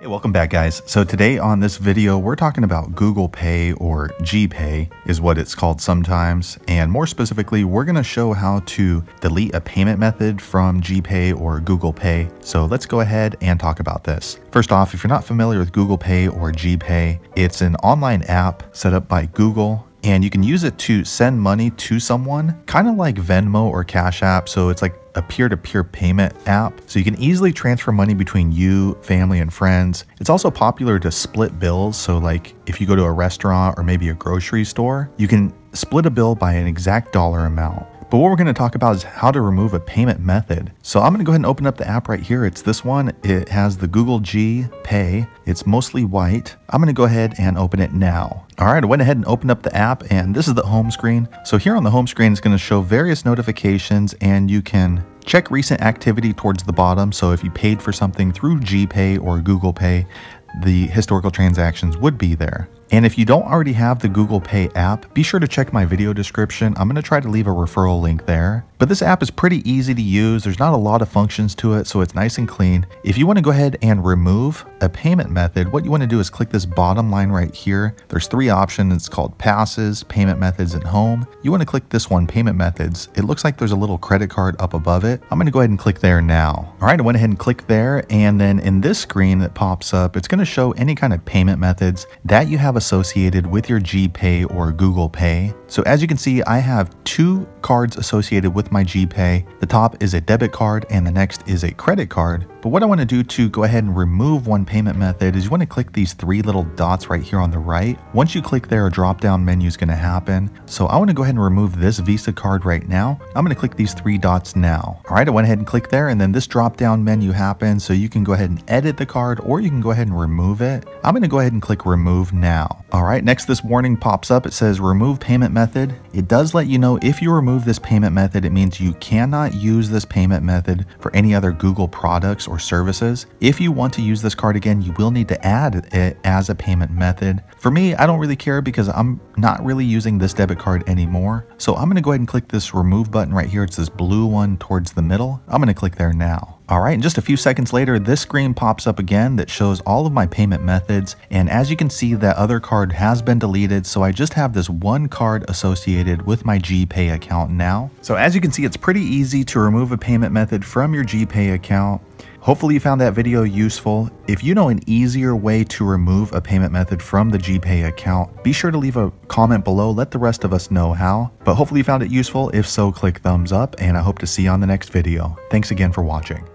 Hey, welcome back, guys. So today on this video, we're talking about Google Pay, or GPay is what it's called sometimes. And more specifically, we're going to show how to delete a payment method from GPay or Google Pay. So let's go ahead and talk about this. First off, if you're not familiar with Google Pay or GPay, it's an online app set up by Google. And you can use it to send money to someone, kind of like Venmo or Cash App. So it's like a peer-to-peer payment app. So you can easily transfer money between you, family, and friends. It's also popular to split bills. So like if you go to a restaurant or maybe a grocery store, you can split a bill by an exact dollar amount. But what we're going to talk about is how to remove a payment method. So I'm going to go ahead and open up the app right here. It's this one. It has the Google GPay. It's mostly white. I'm going to go ahead and open it now. All right, I went ahead and opened up the app, and this is the home screen. So here on the home screen, it's going to show various notifications, and you can check recent activity towards the bottom. So if you paid for something through GPay or Google Pay, the historical transactions would be there. And if you don't already have the Google Pay app, be sure to check my video description. I'm going to try to leave a referral link there. But this app is pretty easy to use. There's not a lot of functions to it, so it's nice and clean. If you want to go ahead and remove a payment method, what you want to do is click this bottom line right here. There's three options. It's called passes, payment methods, and home. You want to click this one, payment methods. It looks like there's a little credit card up above it. I'm going to go ahead and click there now. All right, I went ahead and clicked there. And then in this screen that pops up, it's going to show any kind of payment methods that you have associated with your GPay or Google Pay. So as you can see, I have two cards associated with my GPay. The top is a debit card and the next is a credit card. But what I want to do to go ahead and remove one payment method is you want to click these three little dots right here on the right. Once you click there, a drop down menu is going to happen. So I want to go ahead and remove this Visa card right now. I'm going to click these three dots now. All right, I went ahead and clicked there, and then this drop down menu happens. So you can go ahead and edit the card, or you can go ahead and remove it. I'm going to go ahead and click remove now. All right, next this warning pops up. It says remove payment method. It does let you know if you remove this payment method, it means you cannot use this payment method for any other Google products or services. If you want to use this card again, you will need to add it as a payment method. For me, I don't really care because I'm not really using this debit card anymore. So I'm going to go ahead and click this remove button right here. It's this blue one towards the middle. I'm going to click there now. All right, and just a few seconds later, this screen pops up again that shows all of my payment methods. And as you can see, that other card has been deleted. So I just have this one card associated with my GPay account now. So as you can see, it's pretty easy to remove a payment method from your GPay account. Hopefully you found that video useful. If you know an easier way to remove a payment method from the GPay account, be sure to leave a comment below. Let the rest of us know how. But hopefully you found it useful. If so, click thumbs up, and I hope to see you on the next video. Thanks again for watching.